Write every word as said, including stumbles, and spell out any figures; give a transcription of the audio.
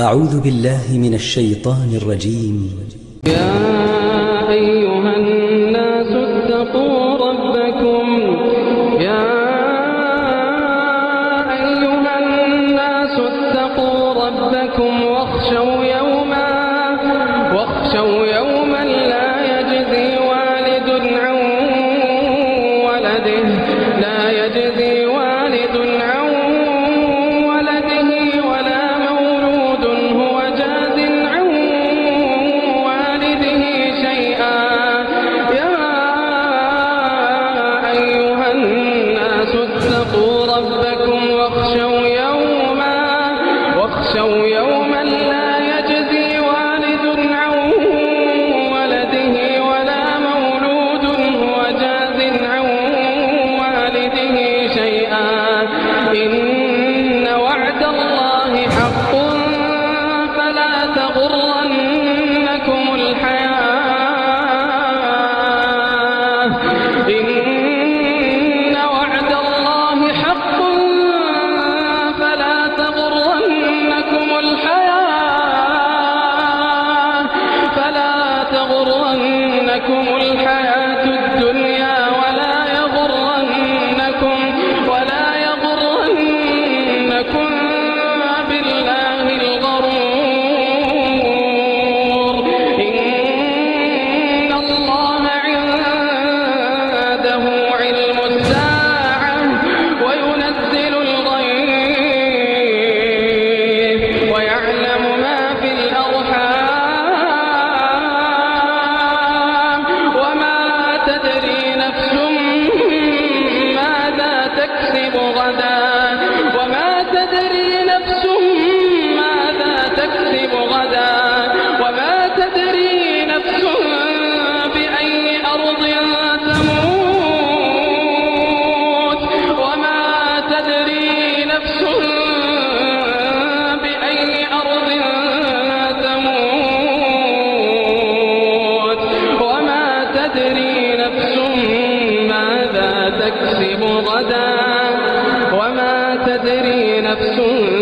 أعوذ بالله من الشيطان الرجيم. يا أيها الناس اتقوا ربكم يا أيها الناس اتقوا ربكم واخشوا يوما واخشوا يوما لا يجزي والد عن ولده لا يجزي والد عن ولده ولا يوما لا يجزي والد عن ولده ولا مولود هو جاز عن والده شيئا إن وعد الله حق فلا تغرنكم الحياة إن وعد الله حق فلا تغرنكم الحياة فلا تغرنكم الحياة الدنيا ولا يغرنكم ولا يغرنكم بالله الغرور إن الله عنده علم الساعة وينزل وما تدري نفس ماذا تكسب غدا وما تدري نفس بأي أرض تموت وما تدري نفس بأي أرض تموت وما تدري نفس ماذا تكسب غدا وما تدري نفس